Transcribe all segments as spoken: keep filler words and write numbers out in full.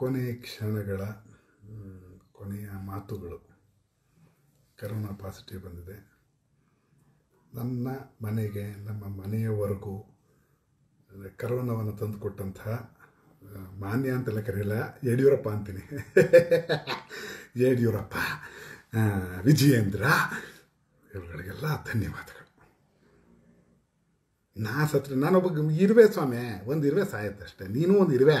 ಕೊನೆಯ ಕ್ಷಣಗಳ ಕೊನೆಯ ಮಾತುಗಳು. ಕರೋನಾ ಪಾಸಿಟಿವ್ ಬಂದಿದೆ. ನನ್ನ ಮನೆಗೆ, ನಮ್ಮ ಮನೆಯವರೆಗೂ ಕರೋನಾವನ್ನು ತಂದುಕೊಟ್ಟಂತಹ ಮಾನ್ಯ ಅಂತೆಲ್ಲ ಕರೆಯಲ್ಲ, ಯಡಿಯೂರಪ್ಪ ಅಂತೀನಿ. ಯಡಿಯೂರಪ್ಪ, ವಿಜಯೇಂದ್ರ ಇವುಗಳಿಗೆಲ್ಲ ಧನ್ಯವಾದಗಳು. ನಾ ಸತ್ರ ನಾನೊಬ್ಬ ಇರುವೆ ಸ್ವಾಮಿ, ಒಂದು ಇರುವೆ ಸಾಯತ್ತಷ್ಟೆ. ನೀನು ಒಂದು ಇರುವೆ,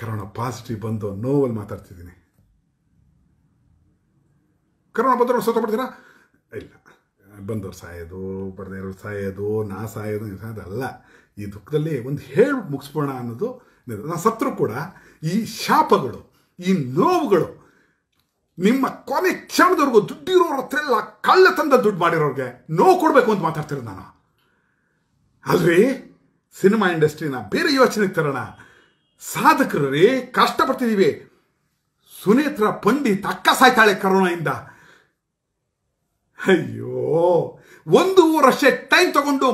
ಕರೋನಾ ಪಾಸಿಟಿವ್ ಬಂದು ನೋವಲ್ಲಿ ಮಾತಾಡ್ತಿದ್ದೀನಿ. ಕರೋನಾ ಬಂದವರು ಸೋತಪಡ್ತೀರಾ? ಇಲ್ಲ, ಬಂದವ್ರು ಸಾಯೋದು, ಬಡದೇವ್ರು ಸಾಯೋದು, ನಾ ಸಾಯೋದು, ನೀವು ಸಾಯೋದಲ್ಲ. ಈ ದುಃಖದಲ್ಲಿ ಒಂದು ಹೇಳಿ ಮುಗಿಸ್ಬೋಣ ಅನ್ನೋದು. ನಾ ಸತ್ರು ಕೂಡ ಈ ಶಾಪಗಳು, ಈ ನೋವುಗಳು ನಿಮ್ಮ ಕೊನೆ ಕ್ಷಣದವ್ರಿಗೂ, ದುಡ್ಡಿರೋರ ಹತ್ರ ಎಲ್ಲ ಕಳ್ಳ ತಂದ ದುಡ್ಡು ಮಾಡಿರೋರಿಗೆ ನೋವು ಕೊಡಬೇಕು ಅಂತ ಮಾತಾಡ್ತಿರೋದು ನಾನು ಅಲ್ರಿ. ಸಿನಿಮಾ ಇಂಡಸ್ಟ್ರಿನ ಬೇರೆ ಯೋಚನೆಗೆ ತರೋಣ. ಸಾಧಕರು ರೀ, ಕಷ್ಟಪಡ್ತಿದ್ದೀವಿ. ಸುನೇತ್ರ ಪಂಡಿತ್ ಅಕ್ಕ ಸಾಯ್ತಾಳೆ ಕರೋನಾದಿಂದ. ಅಯ್ಯೋ, ಒಂದು ವರ್ಷ ಟೈಮ್ ತಗೊಂಡು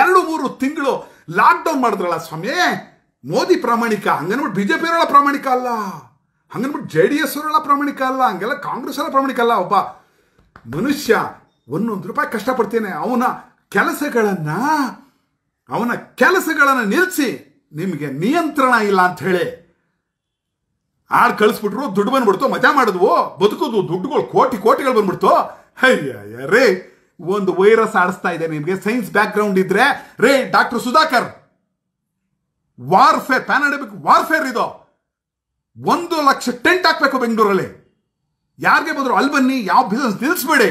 ಎರಡು ಮೂರು ತಿಂಗಳು ಲಾಕ್ಡೌನ್ ಮಾಡಿದ್ರಲ್ಲ ಸ್ವಾಮಿ. ಮೋದಿ ಪ್ರಾಮಾಣಿಕ, ಹಂಗನ್ಬಿಟ್ಟು ಬಿ ಜೆ ಪಿಯವರೆಲ್ಲ ಪ್ರಾಮಾಣಿಕ ಅಲ್ಲ, ಹಂಗನ್ಬಿಟ್ಟು ಜೆ ಡಿ ಎಸ್ ಅವರೆಲ್ಲ ಪ್ರಾಮಾಣಿಕ ಅಲ್ಲ, ಹಂಗೆಲ್ಲ ಕಾಂಗ್ರೆಸ್ ಎಲ್ಲ ಪ್ರಾಮಾಣಿಕ ಅಲ್ಲ. ಒಬ್ಬ ಮನುಷ್ಯ ಒಂದೊಂದು ರೂಪಾಯಿ ಕಷ್ಟಪಡ್ತೇನೆ, ಅವನ ಕೆಲಸಗಳನ್ನು ಅವನ ಕೆಲಸಗಳನ್ನು ನಿಲ್ಲಿಸಿ ನಿಮಗೆ ನಿಯಂತ್ರಣ ಇಲ್ಲ ಅಂಥೇಳಿ ಆಡ್ ಕಳಿಸ್ಬಿಟ್ರು. ದುಡ್ಡು ಬಂದ್ಬಿಡ್ತು, ಮಜಾ ಮಾಡಿದ್ವು, ಬದುಕೋದು, ದುಡ್ಡುಗಳು ಕೋಟಿ ಕೋಟಿಗಳು ಬಂದ್ಬಿಡ್ತು. ಅಯ್ಯ ರೇ, ಒಂದು ವೈರಸ್ ಆಡಿಸ್ತಾ ಇದೆ ನಿಮಗೆ. ಸೈನ್ಸ್ ಬ್ಯಾಕ್ಗ್ರೌಂಡ್ ಇದ್ರೆ ರೇ, doctor Sudhakar, warfare, pandemic warfare ಇದು. ಒಂದು ಲಕ್ಷ ಟೆಂಟ್ ಹಾಕ್ಬೇಕು ಬೆಂಗಳೂರಲ್ಲಿ. ಯಾರಿಗೆ ಬಂದ್ರು ಅಲ್ಲಿ ಬನ್ನಿ, ಯಾವ ಬಿಸ್ನೆಸ್ ನಿಲ್ಲಿಸ್ಬೇಡಿ.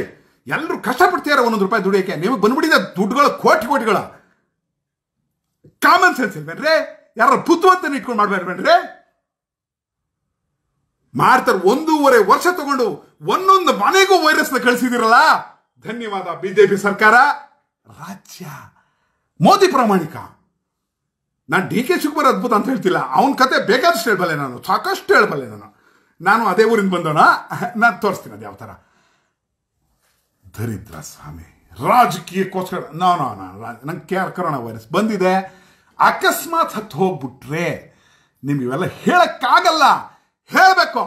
ಎಲ್ಲರೂ ಕಷ್ಟಪಡ್ತೀಯಾರ ಒಂದೊಂದು ರೂಪಾಯಿ ದುಡಿಯೋಕ್ಕೆ, ನಿಮಗೆ ಬಂದ್ಬಿಟ್ಟಿದೆ ದುಡ್ಡುಗಳು ಕೋಟಿ ಕೋಟಿಗಳ. ಕಾಮನ್ ಸೆನ್ಸ್ ಇಲ್ಬೇಡ್ರೆ, ಯಾರ ಬುದ್ಧಿವಂತನ ಇಟ್ಕೊಂಡು ಮಾಡ್ಬೇಡ್ಬೇಡ್ರೆ. ಮಾಡ್ತಾರೆ. ಒಂದೂವರೆ ವರ್ಷ ತಗೊಂಡು ಒಂದೊಂದು ಮನೆಗೂ ವೈರಸ್ನ ಕಳಿಸಿದಿರಲ್ಲ. ಧನ್ಯವಾದ ಬಿಜೆಪಿ ಸರ್ಕಾರ, ರಾಜ್ಯ, ಮೋದಿ ಪ್ರಾಮಾಣಿಕ. ನಾನು ಡಿ ಕೆ ಶಿವಕುಮಾರ್ ಅದ್ಭುತ ಅಂತ ಹೇಳ್ತಿಲ್ಲ, ಅವನ ಕತೆ ಬೇಕಾದಷ್ಟು ಹೇಳ್ಬಲ್ಲೆ ನಾನು, ಸಾಕಷ್ಟು ಹೇಳ್ಬಲ್ಲೆ ನಾನು. ನಾನು ಅದೇ ಊರಿಂದ ಬಂದವನ, ನಾನು ತೋರಿಸ್ತೀನಿ ಅದು ಯಾವ ಥರ. ದರಿದ್ರ ಸ್ವಾಮಿ, ರಾಜಕೀಯಕ್ಕೋಸ್ಕರ ನಾನು ನಾನು ನಂಗೆ ಕೆ ಆರ್ ಕರೋನಾ ವೈರಸ್ ಬಂದಿದೆ. ಅಕಸ್ಮಾತ್ ಹತ್ತು ಹೋಗ್ಬಿಟ್ರೆ ನಿಮ್ಗೆ ಇವೆಲ್ಲ ಹೇಳೋಕ್ಕಾಗಲ್ಲ. ಹೇಳಬೇಕು,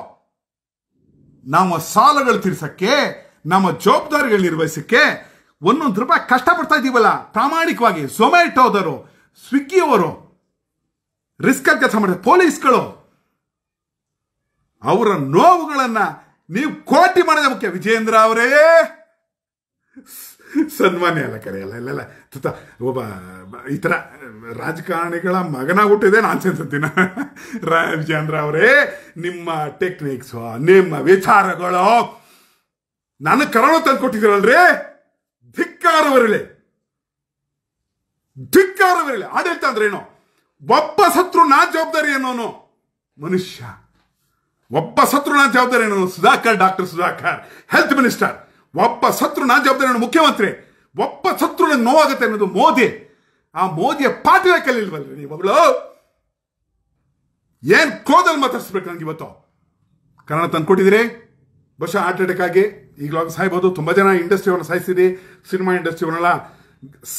ನಮ್ಮ ಸಾಲಗಳು ತೀರ್ಸೋಕ್ಕೆ, ನಮ್ಮ ಜವಾಬ್ದಾರಿಗಳು ನಿರ್ವಹಿಸೋಕ್ಕೆ ಒಂದೊಂದು ರೂಪಾಯಿ ಕಷ್ಟಪಡ್ತಾ ಇದ್ದೀವಲ್ಲ ಪ್ರಾಮಾಣಿಕವಾಗಿ. ಝೊಮ್ಯಾಟೋದವರು, ಸ್ವಿಗ್ಗಿಯವರು ರಿಸ್ಕ್ ಕೆಲಸ ಮಾಡಿದ ಪೊಲೀಸ್ಗಳು, ಅವರ ನೋವುಗಳನ್ನು ನೀವು ಕೋಟಿ ಮಾಡಿದ ಮುಖ್ಯ ವಿಜಯೇಂದ್ರ ಅವರೇ. ಸನ್ಮಾನ್ಯ ಎಲ್ಲ ಕರೆಯಲ್ಲ, ಇಲ್ಲ ಇಲ್ಲ, ಒಬ್ಬ ಈ ಥರ ರಾಜಕಾರಣಿಗಳ ಮಗನಾಗ್ಬಿಟ್ಟಿದೆ ನಾನು ಅನ್ಸಂತೀನಿ. ರಾ ವಿಜಯೇಂದ್ರ ಅವರೇ, ನಿಮ್ಮ ಟೆಕ್ನಿಕ್ಸು, ನಿಮ್ಮ ವಿಚಾರಗಳು ನನಗೆ ಕರೋನಾ ತಂದು ಕೊಟ್ಟಿದ್ದೀರಲ್ರಿ. ಧಿಕ್ಕಾರವರಲಿ, ಧಿಕ್ಕಾರವರಲಿ. ಆಡಳಿತ ಅಂದ್ರೆ ಏನು? ಒಬ್ಬ ಸತ್ರು ನಾ ಜವಾಬ್ದಾರಿ ಅನ್ನೋನು ಮನುಷ್ಯ, ಒಬ್ಬ ಸತ್ರು ನಾ ಜವಾಬ್ದಾರಿ ಅನ್ನೋನು Sudhakar, doctor Sudhakar, health minister. ಒಬ್ಬ ಸತ್ರು ನಾ ಜವಾಬ್ದಾರಿ ಮುಖ್ಯಮಂತ್ರಿ. ಒಬ್ಬ ಸತ್ರು ನಂಗೆ ನೋವಾಗುತ್ತೆ ಅನ್ನೋದು ಮೋದಿ. ಆ ಮೋದಿಯ ಪಾಠವೇ ಕಲಿಲ್ವಲ್ರಿ ನೀವುಗಳು. ಏನ್ ಕೋದಲ್ಲಿ ಮಾತಾಡಿಸ್ಬೇಕು ನಂಗೆ ಇವತ್ತು. ಕನ್ನಡ ತಂದುಕೊಟ್ಟಿದ್ದೀರಿ, ಬಹುಶಃ ಹಾರ್ಟ್ ಅಟ್ಯಾಕ್ ಆಗಿ ಈಗಲಾಗ ಸಾಯ್ಬೋದು. ತುಂಬ ಜನ ಇಂಡಸ್ಟ್ರಿಯವ್ರನ್ನ ಸಾಯಿಸಿರಿ, ಸಿನಿಮಾ ಇಂಡಸ್ಟ್ರಿಯವನ್ನೆಲ್ಲ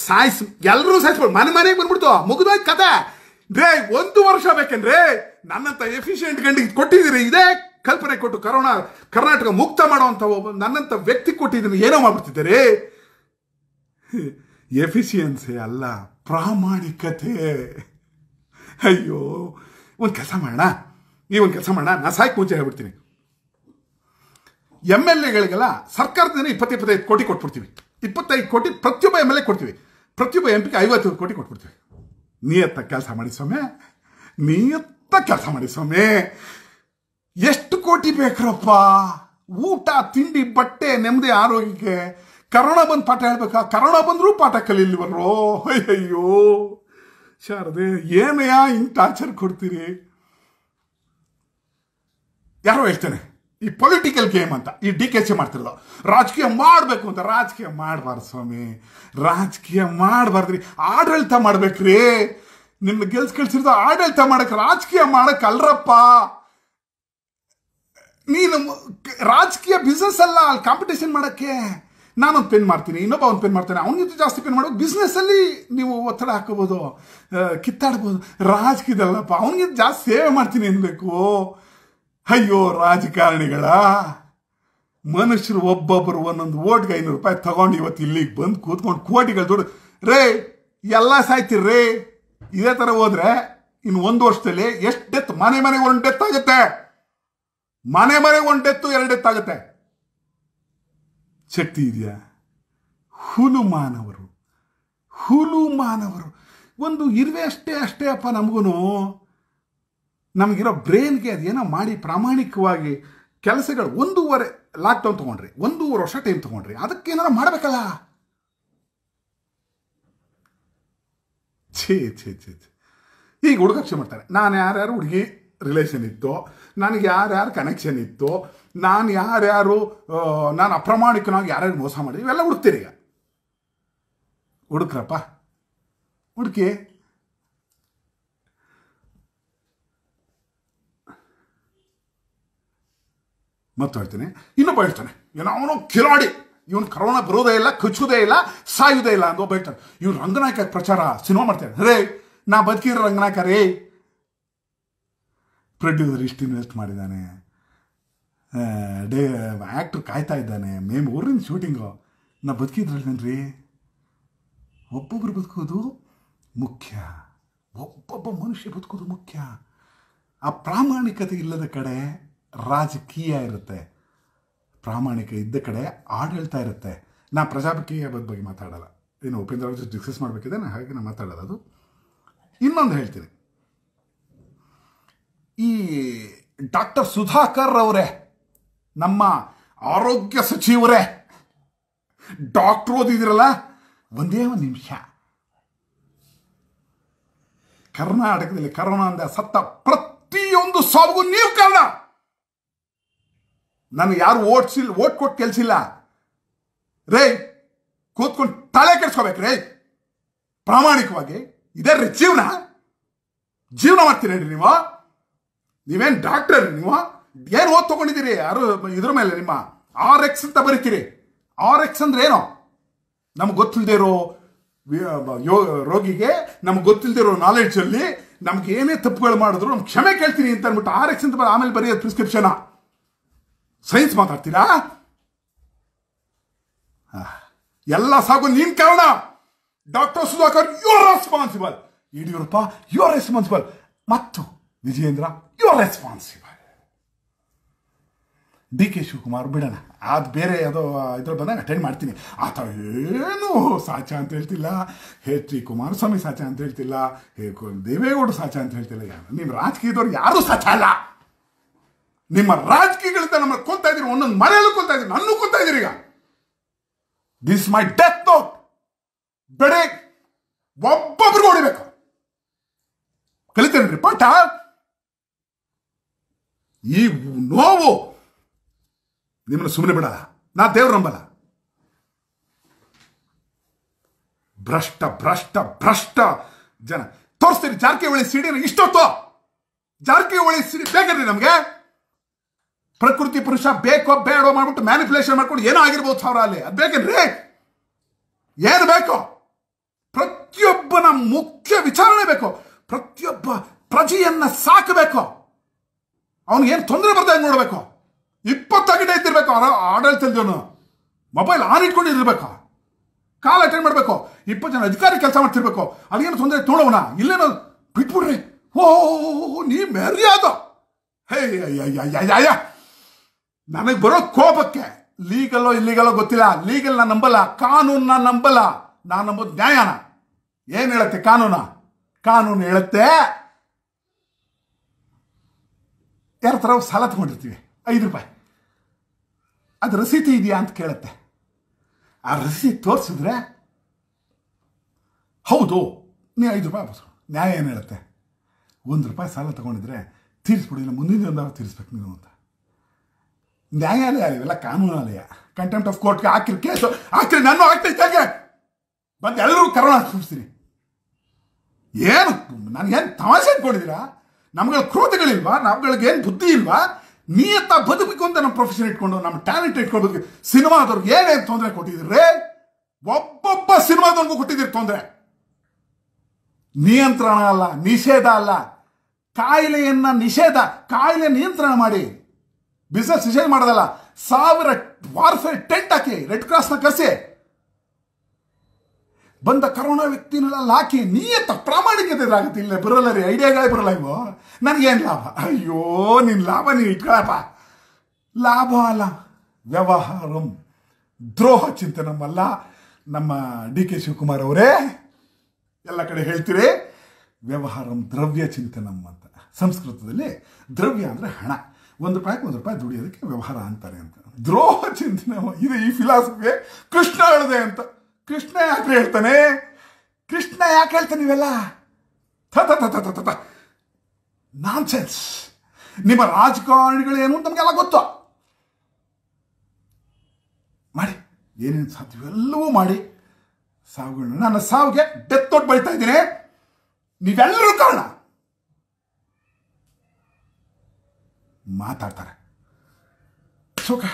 ಸಾಯಿಸಿ, ಎಲ್ಲರೂ ಸಾಯಿಸ್ಬೋದು. ಮನೆ ಮನೆಗೆ ಬಂದ್ಬಿಡ್ತು, ಮುಗಿದೋಯ್ತು ಕತೆ ರೇ. ಒಂದು ವರ್ಷ ಬೇಕೇನ್ರಿ ನನ್ನಂಥ ಎಫಿಷಿಯೆಂಟ್ ಗಂಡಿಗೆ ಕೊಟ್ಟಿದ್ದೀರಿ. ಇದೇ ಕಲ್ಪನೆ ಕೊಟ್ಟು ಕರೋನಾ ಕರ್ನಾಟಕ ಮುಕ್ತ ಮಾಡುವಂಥ ಒಬ್ಬ ನನ್ನಂಥ ವ್ಯಕ್ತಿ ಕೊಟ್ಟಿದ್ದೀನಿ, ಏನೋ ಮಾಡ್ಬಿಡ್ತಿದ್ದೀರಿ. ಎಫಿಷಿಯನ್ಸಿ ಅಲ್ಲ, ಪ್ರಾಮಾಣಿಕತೆ. ಅಯ್ಯೋ, ಒಂದು ಕೆಲಸ ಮಾಡೋಣ, ಈ ಒಂದು ಕೆಲಸ ಮಾಡೋಣ. ನಾನು ಸಾಯ್ಕೆ ಮುಂಚೆ ಹೇಳ್ಬಿಡ್ತೀನಿ, ಎಮ್ ಎಲ್ ಎಗಳಿಗೆಲ್ಲ ಸರ್ಕಾರದಿಂದ ಇಪ್ಪತ್ತು ಇಪ್ಪತ್ತೈದು ಕೋಟಿ ಕೊಟ್ಬಿಡ್ತೀವಿ. ಇಪ್ಪತ್ತೈದು ಕೋಟಿ ಪ್ರತಿಯೊಬ್ಬ ಎಮ್ ಎಲ್ ಎ ಕೊಡ್ತೀವಿ, ಪ್ರತಿಯೊಬ್ಬ ಎಂ ಪಿಗೆ ಐವತ್ತು ಕೋಟಿ ಕೊಟ್ಬಿಡ್ತೀವಿ. ನಿಯತ್ತ ಕೆಲಸ ಮಾಡಿ ಸ್ವಾಮಿ, ನಿಯತ್ತ ಕೆಲಸ ಮಾಡಿ ಸ್ವಾಮಿ. ಎಷ್ಟು ಕೋಟಿ ಬೇಕ್ರಪ್ಪ? ಊಟ, ತಿಂಡಿ, ಬಟ್ಟೆ, ನೆಮ್ಮದಿ, ಆರೋಗ್ಯಕ್ಕೆ. ಕರೋನಾ ಬಂದು ಪಾಠ ಹೇಳ್ಬೇಕಾ? ಕರೋನಾ ಬಂದರೂ ಪಾಠ ಕಲೀಲಿವರೋ? ಅಯ್ಯೋ ಶಾರದೆ, ಏನಯ್ಯ ಹಿಂಗೆ ಟಾರ್ಚರ್ ಕೊಡ್ತೀರಿ? ಯಾರೋ ಹೇಳ್ತಾನೆ ಈ ಪೊಲಿಟಿಕಲ್ ಗೇಮ್ ಅಂತ, ಈ ಡಿ ಕೆ ಸಿ ಮಾಡ್ತಿರೋದು. ರಾಜಕೀಯ ಮಾಡಬೇಕು ಅಂತ, ರಾಜಕೀಯ ಮಾಡಬಾರ್ದು ಸ್ವಾಮಿ, ರಾಜಕೀಯ ಮಾಡಬಾರ್ದ್ರಿ, ಆಡಳಿತ ಮಾಡ್ಬೇಕ್ರಿ. ನಿನ್ನ ಗೆಲ್ಸ್ ಕಳ್ಸಿರೋದು ಆಡಳಿತ ಮಾಡಕ್ಕೆ, ರಾಜಕೀಯ ಮಾಡಕ್ಕೆ ಅಲ್ರಪ್ಪ. ನೀನು ರಾಜಕೀಯ ಬಿಸ್ನೆಸ್ ಅಲ್ಲ ಅಲ್ಲಿ ಕಾಂಪಿಟೇಷನ್ ಮಾಡೋಕ್ಕೆ. ನಾನೊಂದು ಪೆನ್ ಮಾಡ್ತೀನಿ, ಇನ್ನೊಬ್ಬ ಒಂದು ಪೆನ್ ಮಾಡ್ತಾನೆ, ಅವ್ನ ಜೊತೆ ಜಾಸ್ತಿ ಪೆನ್ ಮಾಡೋದು. ಬಿಸ್ನೆಸ್ಸಲ್ಲಿ ನೀವು ಒತ್ತಡ ಹಾಕೋಬೋದು, ಕಿತ್ತಾಡ್ಬೋದು. ರಾಜಕೀಯದಲ್ಲಪ್ಪ, ಅವನಿಗೆ ಜಾಸ್ತಿ ಸೇವೆ ಮಾಡ್ತೀನಿ ಅನ್ಬೇಕು. ಅಯ್ಯೋ ರಾಜಕಾರಣಿಗಳ ಮನುಷ್ಯರು ಒಬ್ಬೊಬ್ಬರು ಒಂದೊಂದು ಓಟ್ಗೆ ಐನೂರು ರೂಪಾಯಿ ತಗೊಂಡು ಇವತ್ತು ಇಲ್ಲಿಗೆ ಬಂದು ಕೂತ್ಕೊಂಡು ಕೋಟಿಗಳು ದುಡ್ಡು ರೇ ಎಲ್ಲ ಸಾಯ್ತಿರಿ ರೇ. ಇದೇ ಥರ ಹೋದರೆ ಇನ್ನು ಒಂದು ವರ್ಷದಲ್ಲಿ ಎಷ್ಟು ಡೆತ್, ಮನೆ ಮನೆಗೆ ಒಂದು ಡೆತ್ ಆಗುತ್ತೆ, ಮನೆ ಮನೆಗೆ ಒಂದು ಡೆತ್ತು ಎರಡು ಡೆತ್ ಆಗುತ್ತೆ. ಶಕ್ತಿ ಇದೆಯಾ? ಹುಲು ಮಾನವರು, ಹುಲು ಮಾನವರು. ಒಂದು ಇರುವೆ ಅಷ್ಟೇ, ಅಷ್ಟೇ ಅಪ್ಪ. ನಮಗೂ ನಮಗಿರೋ ಬ್ರೈನ್ಗೆ ಅದೇನೋ ಮಾಡಿ ಪ್ರಾಮಾಣಿಕವಾಗಿ ಕೆಲಸಗಳು. ಒಂದೂವರೆ ಲಾಕ್ಡೌನ್ ತೊಗೊಂಡ್ರಿ, ಒಂದೂವರೆ ವರ್ಷ ಟೈಮ್ ತೊಗೊಂಡ್ರಿ, ಅದಕ್ಕೇನಾರು ಮಾಡಬೇಕಲ್ಲ. ಛೇ ಛೇ ಛೇ ಛೇ. ಈಗ ಹುಡುಗಾಕ್ಷೆ ಮಾಡ್ತಾರೆ, ನಾನು ಯಾರ್ಯಾರು ಹುಡುಗಿ ರಿಲೇಷನ್ ಇತ್ತು, ನನಗೆ ಯಾರ್ಯಾರು ಕನೆಕ್ಷನ್ ಇತ್ತು, ನಾನು ಯಾರ್ಯಾರು, ನಾನು ಅಪ್ರಮಾಣಿಕನಾಗಿ ಯಾರ್ಯಾರು ಮೋಸ ಮಾಡಿದ್ವಿ, ಇವೆಲ್ಲ ಹುಡುಕ್ತೀರಿ. ಈಗ ಹುಡುಕ್ರಪ್ಪ, ಹುಡುಕಿ ಮತ್ತು ಹೇಳ್ತೀನಿ. ಇನ್ನೊಬ್ಬ ಹೇಳ್ತಾನೆ, ಏನೋ ಅವನು ಕಿಲಾಡಿ, ಇವನು ಕರೋನಾ ಬರೋದೇ ಇಲ್ಲ, ಕಚ್ಚೋದೇ ಇಲ್ಲ, ಸಾಯುವುದೇ ಇಲ್ಲ ಅಂತ ಒಬ್ಬ ಹೇಳ್ತಾನೆ. ಇವ್ನು ರಂಗನಾಯಕ ಪ್ರಚಾರ ಸಿನಿಮಾ ಮಾಡ್ತಾನೆ. ರೇ ನಾ ಬದುಕಿರೋ ರಂಗನಾಯಕ ರೇ. ಪ್ರೊಡ್ಯೂಸರ್ ಇಷ್ಟು ಇನ್ವೆಸ್ಟ್ ಮಾಡಿದ್ದಾನೆ, ಡೇ ಆ್ಯಕ್ಟ್ರು ಕಾಯ್ತಾ ಇದ್ದಾನೆ, ಮೇಮ್ ಊರಿನ ಶೂಟಿಂಗು. ನಾ ಬದುಕಿದ್ರಲ್ರಿ. ಒಬ್ಬೊಬ್ಬರು ಬದುಕೋದು ಮುಖ್ಯ, ಒಬ್ಬೊಬ್ಬ ಮನುಷ್ಯ ಬದುಕೋದು ಮುಖ್ಯ. ಆ ಪ್ರಾಮಾಣಿಕತೆ ಇಲ್ಲದ ಕಡೆ ರಾಜಕೀಯ ಇರುತ್ತೆ, ಪ್ರಾಮಾಣಿಕ ಇದ್ದ ಕಡೆ ಆಡಳಿತ ಇರುತ್ತೆ. ನಾ ಪ್ರಜಾಪಕೀಯ ಬಗ್ಗೆ ಮಾತಾಡೋಲ್ಲ, ಏನು ಉಪೇಂದ್ರ ಅವ್ರ ಜೊತೆ ಡಿಸ್ಕಸ್ ಮಾಡಬೇಕಿದೆ, ನಾನು ಹಾಗೆ ನಾನು ಮಾತಾಡೋಲ್ಲ. ಅದು ಇನ್ನೊಂದು ಹೇಳ್ತೀನಿ, ಈ ಡಾಕ್ಟರ್ ಸುಧಾಕರ್ ಅವರೇ, ನಮ್ಮ ಆರೋಗ್ಯ ಸಚಿವರೇ, ಡಾಕ್ಟ್ರು ಓದಿದಿರಲ್ಲ, ಒಂದೇ ಒಂದು ನಿಮಿಷ ಕರ್ನಾಟಕದಲ್ಲಿ ಕರೋನಾದಿಂದ ಸತ್ತ ಪ್ರತಿಯೊಂದು ಸಾವಿಗೂ ನೀವು ಕಾರಣ. ನನಗೆ ಯಾರು ಓಟ್ಸಿಲ್ಲ, ಓಟ್ ಕೊಟ್ಟು ಕೆಲಸಿಲ್ಲ ರೇ. ಕೂತ್ಕೊಂಡು ತಲೆ ಕೆಡ್ಸ್ಕೋಬೇಕು ರೇ, ಪ್ರಾಮಾಣಿಕವಾಗಿ. ಇದೇ ರೀ ಜೀವನ, ಜೀವನ ಮಾಡ್ತೀರಿ ರೀ ನೀವು. ನೀವೇನು ಡಾಕ್ಟರ್, ನೀವು ಏನು ಓದ್ ತೊಗೊಂಡಿದ್ದೀರಿ? ಯಾರು ಇದ್ರ ಮೇಲೆ ನಿಮ್ಮ ಆರ್ ಎಕ್ಸ್ ಅಂತ ಬರೀತೀರಿ. ಆರ್ ಎಕ್ಸ್ ಅಂದರೆ ಏನೋ ನಮ್ಗೆ ಗೊತ್ತಿಲ್ಲದೆ ಇರೋ ಯೋ ರೋಗಿಗೆ ನಮ್ಗೆ ಗೊತ್ತಿಲ್ಲದೆ ಇರೋ ನಾಲೆಡ್ಜಲ್ಲಿ ನಮ್ಗೆ ಏನೇ ತಪ್ಪುಗಳು ಮಾಡಿದ್ರು ನಮ್ಗೆ ಕ್ಷಮೆ ಕೇಳ್ತೀನಿ ಅಂತ ಅಂದ್ಬಿಟ್ಟು ಆರ್ ಎಕ್ಸ್ ಅಂತ ಆಮೇಲೆ ಬರೆಯೋದು ಪ್ರಿಸ್ಕ್ರಿಪ್ಷನಾ? ಸೈನ್ಸ್ ಮಾತಾಡ್ತೀರಾ? ಎಲ್ಲ ಸಾಕು ನೀನ್ ಕಾರಣ. Doctor Sudhakar you are responsible, Yediyurappa you are responsible, ಮತ್ತು Vijayendra you are responsible. D K Shivakumar ಬಿಡೋಣ, ಅದು ಬೇರೆ ಯಾವುದೋ ಇದ್ರ ಬಂದಾಗ ಅಟೆಂಡ್ ಮಾಡ್ತೀನಿ. ಆತ ಏನು ಸಾಚ ಅಂತ ಹೇಳ್ತಿಲ್ಲ, ಎಚ್ ಡಿ ಕುಮಾರಸ್ವಾಮಿ ಸಾಚ ಅಂತ ಹೇಳ್ತಿಲ್ಲ, ದೇವೇಗೌಡರು ಸಾಚ ಅಂತ ಹೇಳ್ತಿಲ್ಲ. ನಿಮ್ಮ ರಾಜಕೀಯದವ್ರು ಯಾರೂ ಸಾಚ ಅಲ್ಲ. ನಿಮ್ಮ ರಾಜಕೀಯಗಳಿಂದ ನಮ್ಮ ಕೊಲ್ತಾ ಇದ್ದೀರಿ, ಒಂದೊಂದು ಮನೆಯಲ್ಲೂ ಕೊಲ್ತಾ ಇದ್ದೀರಿ, ನನ್ನೂ ಕೊಲ್ತಾ ಇದ್ದೀರಿ. ಈಗ ದಿಸ್ ಮೈ ಡೆತ್ ನೋಟ್. ಬೆಳೆ ಒಬ್ಬೊಬ್ರಿಗೆ ಹೊಡಿಬೇಕು, ಕಲಿತೇನ್ರಿ ಪಾಠ. ಈ ನೋವು ನಿಮ್ಮನ್ನು ಸುಮ್ಮನೆ ಬಿಡಲ್ಲ. ನಾ ದೇವ್ರ ನಂಬಲ್ಲ. ಭ್ರಷ್ಟ ಭ್ರಷ್ಟ ಭ್ರಷ್ಟ ಜನ ತೋರಿಸ್ತೀರಿ. ಜಾರಕಿಹೊಳಿ ಸಿಡಿನ ಇಷ್ಟೊತ್ತು, ಜಾರಕಿಹೊಳಿ ಸಿಡಿ ಬೇಕಂದ್ರೆ ನಮಗೆ ಪ್ರಕೃತಿ ಪುರುಷ ಬೇಕೋ ಬೇಡೋ ಮಾಡ್ಬಿಟ್ಟು ಮ್ಯಾನಿಪ್ಯುಲೇಷನ್ ಮಾಡ್ಕೊಂಡು ಏನೋ ಆಗಿರ್ಬೋದು ಸಾವಿರ. ಅಲ್ಲಿ ಅದು ಬೇಕೇನ್ರಿ? ಏನು ಬೇಕು? ಪ್ರತಿಯೊಬ್ಬನ ಮುಖ್ಯ ವಿಚಾರಣೆ ಬೇಕು, ಪ್ರತಿಯೊಬ್ಬ ಪ್ರಜೆಯನ್ನ ಸಾಕಬೇಕು, ಅವನಿಗೇನು ತೊಂದರೆ ಬರ್ದಾಗ ನೋಡಬೇಕು, ಇಪ್ಪತ್ತಾಗಿಡ ಇದ್ದಿರ್ಬೇಕು ಆಡಳಿತದವನು, ಮೊಬೈಲ್ ಆನ್ ಇಟ್ಕೊಂಡಿರ್ಬೇಕು, ಕಾಲ್ ಅಟೆಂಡ್ ಮಾಡಬೇಕು, ಇಪ್ಪತ್ತು ಜನ ಅಧಿಕಾರಿ ಕೆಲಸ ಮಾಡ್ತಿರ್ಬೇಕು, ಅದೇನು ತೊಂದರೆ ತೋಡೋಣ. ಇಲ್ಲೇನೋ ಬಿಟ್ಬಿಡ್ರಿ. ಓ ನೀ ಮರ್ಯಾದೋ. ಹೇ ಅಯ್ಯ, ನನಗೆ ಬರೋ ಕೋಪಕ್ಕೆ ಲೀಗಲ್ಲೋ ಇಲ್ಲಿಗಲ್ಲೋ ಗೊತ್ತಿಲ್ಲ, ಲೀಗಲ್ನ ನಂಬಲ್ಲ, ಕಾನೂನನ್ನ ನಂಬಲ್ಲ. ನಾನು ನಂಬೋದು ನ್ಯಾಯನ. ಏನು ಹೇಳುತ್ತೆ ಕಾನೂನ? ಕಾನೂನು ಹೇಳುತ್ತೆ ಯಾರ ಥರ ಸಾಲ ತಗೊಂಡಿರ್ತೀವಿ ಐದು ರೂಪಾಯಿ, ಅದು ರಸೀತಿ ಇದೆಯಾ ಅಂತ ಕೇಳುತ್ತೆ. ಆ ರಸೀತಿ ತೋರಿಸಿದ್ರೆ ಹೌದು ನೀ ಐದು ರೂಪಾಯಿ ವಾಪಸ್. ನ್ಯಾಯ ಏನು ಹೇಳುತ್ತೆ? ಒಂದು ರೂಪಾಯಿ ಸಾಲ ತಗೊಂಡಿದ್ರೆ ತೀರಿಸ್ಬಿಡಿ, ಇಲ್ಲ ಮುಂದಿನ ಒಂದಾರು ತೀರಿಸ್ಬೇಕು ನೀನು ಅಂತ. ನ್ಯಾಯಾಲಯ ಇವೆಲ್ಲ ಕಾನೂನಾಲಯ, ಕಂಟೆಂಪ್ಟ್ ಆಫ್ ಕೋರ್ಟ್ಗೆ ಹಾಕಿರಿ ಕೇಸು ಹಾಕಿರಿ, ನಾನು ಹಾಕ್ತೈತೆ ಬಂದು ಎಲ್ಲರೂ ಕರೋನಾ ಸುರಿಸ್ತೀನಿ. ಏನು ನನಗೇನು ತಮಾಷೆ ಕೊಡಿದಿರಾ? ನಮ್ಗಳ ಕ್ರೋಧಗಳಿಲ್ವಾ? ನಮ್ಗಳಿಗೇನು ಬುದ್ಧಿ ಇಲ್ವಾ? ನಿಯತ್ತ ಬದುಕಬೇಕು ಅಂತ ನಮ್ಮ ಪ್ರೊಫೆಷನ್ ಇಟ್ಕೊಂಡು ನಮ್ಮ ಟ್ಯಾಲೆಂಟ್ ಇಟ್ಕೊಳ್ಬೇಕು. ಸಿನಿಮಾದವ್ರಿಗೆ ಏನೇನು ತೊಂದರೆ ಕೊಟ್ಟಿದ್ರಿ, ಒಬ್ಬೊಬ್ಬ ಸಿನಿಮಾದವ್ರಿಗೂ ಕೊಟ್ಟಿದ್ದೀರಿ ತೊಂದರೆ. ನಿಯಂತ್ರಣ ಅಲ್ಲ, ನಿಷೇಧ ಅಲ್ಲ, ಕಾಯಿಲೆಯನ್ನು ನಿಷೇಧ, ಕಾಯಿಲೆ ನಿಯಂತ್ರಣ ಮಾಡಿ. ಬಿಸ್ನೆಸ್ ನಿಷೇಧ ಮಾಡೋದಲ್ಲ, ಸಾವಿರ ವಾರ್ಫೇರ್ ಟೆಂಟ್ ಹಾಕಿ, ರೆಡ್ ಕ್ರಾಸ್ನ ಕಸಿ, ಬಂದ ಕರೋನಾ ವ್ಯಕ್ತಿನೆಲ್ಲ ಹಾಕಿ, ನಿಯತ್ತ ಪ್ರಾಮಾಣಿಕತೆ ಇದಾಗುತ್ತೆ. ಇಲ್ಲ ಬರೋಲ್ಲ ರೀ, ಐಡಿಯಾಗಳೇ ಬರೋಲ್ಲ. ಇವು ನನಗೇನು ಲಾಭ? ಅಯ್ಯೋ ನಿನ್ನ ಲಾಭ ನೀವು ಇಟ್ಕೊಳಪ್ಪ. ಲಾಭ ಅಲ್ಲ ವ್ಯವಹಾರಂ, ದ್ರೋಹ ಚಿಂತೆ ನಮ್ಮಲ್ಲ. ನಮ್ಮ ಡಿ ಕೆ ಶಿವಕುಮಾರ್ ಅವರೇ ಎಲ್ಲ ಕಡೆ ಹೇಳ್ತೀರಿ ವ್ಯವಹಾರಂ ದ್ರವ್ಯ ಚಿಂತನಂ ಅಂತ. ಸಂಸ್ಕೃತದಲ್ಲಿ ದ್ರವ್ಯ ಅಂದರೆ ಹಣ, ಒಂದು ರೂಪಾಯಿಗೆ ಒಂದು ರೂಪಾಯಿ ದುಡಿಯೋದಕ್ಕೆ ವ್ಯವಹಾರ ಅಂತಾರೆ ಅಂತ. ದ್ರೋಹ ಚಿಂತನೆ ಇದು, ಈ ಫಿಲಾಸಫಿ ಕೃಷ್ಣ ಹೇಳಿದೆ ಅಂತ. ಕೃಷ್ಣ ಯಾಕೆ ಹೇಳ್ತಾನೆ? ಕೃಷ್ಣ ಯಾಕೆ ಹೇಳ್ತಾನೆ ಇವೆಲ್ಲ? ತ ನಾನ್ ಸೆನ್ಸ್. ನಿಮ್ಮ ರಾಜಕಾರಣಿಗಳೇನು ನಮಗೆಲ್ಲ ಗೊತ್ತು, ಮಾಡಿ ಏನೇನು ಸಾಧ್ಯ ಎಲ್ಲವೂ ಮಾಡಿ ಸಾವುಗಳು. ನನ್ನ ಸಾವಿಗೆ ಡೆತ್ ನೋಟ್ ಬರಿತಾ ಇದ್ದೀನಿ, ನೀವೆಲ್ಲರೂ ಕಾರಣ. ಮಾತಾಡ್ತಾರೆ ಸೋಕ.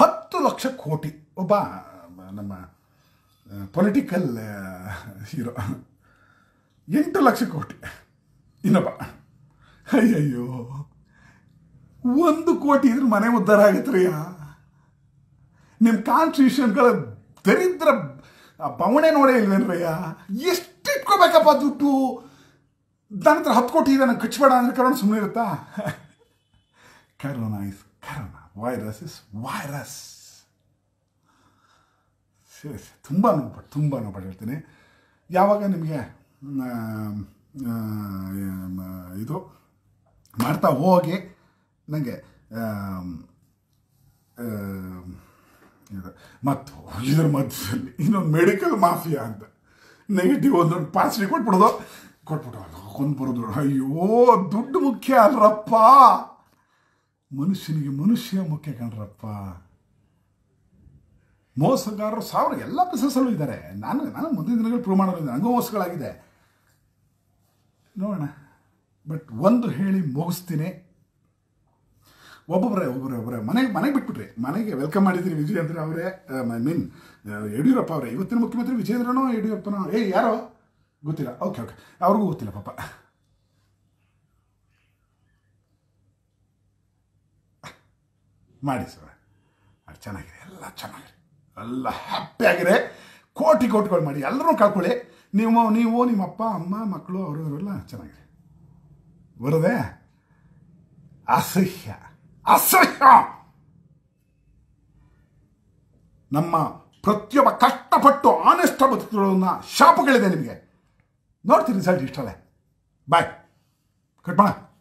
ಹತ್ತು ಲಕ್ಷ ಕೋಟಿ ಒಬ್ಬ ನಮ್ಮ ಪೊಲಿಟಿಕಲ್ ಹೀರೋ, ಎಂಟು ಲಕ್ಷ ಕೋಟಿ ಇನ್ನೊಬ್ಬ. ಅಯ್ಯಯ್ಯೋ, ಒಂದು ಕೋಟಿ ಇದ್ರೆ ಮನೆ ಉದ್ಧಾರ ಆಗತ್ರಿಯ. ನಿಮ್ಮ ಕಾನ್ಸ್ಟಿಟ್ಯೂಷನ್ಗಳ ದರಿದ್ರ ಬವಣೆ ನೋಡೇ ಇಲ್ವೇನ್ರಯ್ಯ? ಎಷ್ಟು ಇಟ್ಕೋಬೇಕಪ್ಪ ದುಡ್ಡು? ನನ್ನ ಹತ್ರ ಹತ್ತು ಕೋಟಿ ಇದೆ, ನಂಗೆ ಖರ್ಚು ಬೇಡ ಅಂದರೆ ಕರೋನಾ ಸುಮ್ಮನೆ ಇರುತ್ತಾ? Corona is corona, virus is virus. ಸರಿ ಸರಿ, ತುಂಬ ನೋಡ್ಬಾರ್ದು, ತುಂಬ ನೋಡ್ಬಾರ್ದು ಹೇಳ್ತೀನಿ. ಯಾವಾಗ ನಿಮಗೆ ಇದು ಮಾಡ್ತಾ ಹೋಗಿ ನನಗೆ ಮತ್ತು ಇದ್ರ ಮಧ್ಯದಲ್ಲಿ ಇನ್ನೊಂದು ಮೆಡಿಕಲ್ ಮಾಫಿಯಾ ಅಂತ ನೆಗೆಟಿವ್ ಒಂದೊಂದು ಪಾಸಿಟಿವ್ ಕೊಟ್ಬಿಡೋದು, ಕೊಟ್ಬಿಟ್ಟು ಕೊಂದು ಬರೋದು. ಅಯ್ಯೋ ದುಡ್ಡು ಮುಖ್ಯ ಅಲ್ರಪ್ಪ, ಮನುಷ್ಯನಿಗೆ ಮನುಷ್ಯ ಮುಖ್ಯ ಕಣ್ರಪ್ಪ. ಮೋಸಗಾರರು ಸಾವಿರ ಎಲ್ಲ ಬಿಸ್ನೆಸ್ಸಲ್ಲೂ ಇದ್ದಾರೆ. ನಾನು ನಾನು ಮುಂದಿನ ದಿನಗಳು ಪ್ರೂವ್ ಮಾಡೋದಿಲ್ಲ, ನನಗೂ ಮೋಸಗಳಾಗಿದೆ ನೋಡೋಣ. ಬಟ್ ಒಂದು ಹೇಳಿ ಮುಗಿಸ್ತೀನಿ, ಒಬ್ಬೊಬ್ಬರೇ ಒಬ್ಬರೇ ಒಬ್ಬರೇ ಮನೆಗೆ ಮನೆಗೆ ಬಿಟ್ಬಿಟ್ರಿ. ಮನೆಗೆ ವೆಲ್ಕಮ್ ಮಾಡಿದ್ರಿ ವಿಜಯೇಂದ್ರ ಅವರೇ, ಐ ಮೀನ್ ಯಡಿಯೂರಪ್ಪ ಅವರೇ. ಇವತ್ತಿನ ಮುಖ್ಯಮಂತ್ರಿ ವಿಜಯೇಂದ್ರನೋ ಯಡಿಯೂರಪ್ಪನೋ ಏ ಯಾರೋ ಗೊತ್ತಿಲ್ಲ. ಓಕೆ ಓಕೆ, ಅವ್ರಿಗೂ ಗೊತ್ತಿಲ್ಲ ಪಾಪ. ಮಾಡಿ ಸರ್, ಅದು ಚೆನ್ನಾಗಿದೆ, ಎಲ್ಲ ಚೆನ್ನಾಗಿದೆ, ಎಲ್ಲ ಹ್ಯಾಪಿಯಾಗಿದೆ. ಕೋಟಿ ಕೋಟಿಗಳು ಮಾಡಿ, ಎಲ್ಲರೂ ಕಳ್ಕೊಳ್ಳಿ. ನೀವು ನೀವು ನಿಮ್ಮ ಅಪ್ಪ ಅಮ್ಮ ಮಕ್ಕಳು ಅವರು ಇವರೆಲ್ಲ ಚೆನ್ನಾಗಿದೆ. ಬರೋದೇ ಅಸಹ್ಯ ಅಸಹ್ಯ. ನಮ್ಮ ಪ್ರತಿಯೊಬ್ಬ ಕಷ್ಟಪಟ್ಟು ಆನೆಸ್ಟ್ ಬದುಕುಗಳನ್ನು ಶಾಪಗಳಿದೆ ನಿಮಗೆ. ನೋಡ್ತೀರಿ ರಿಸಲ್ಟ್ ಇಷ್ಟಲ್ಲೇ. ಬಾಯ್, ಕಟ್ ಮಾಡೋಣ.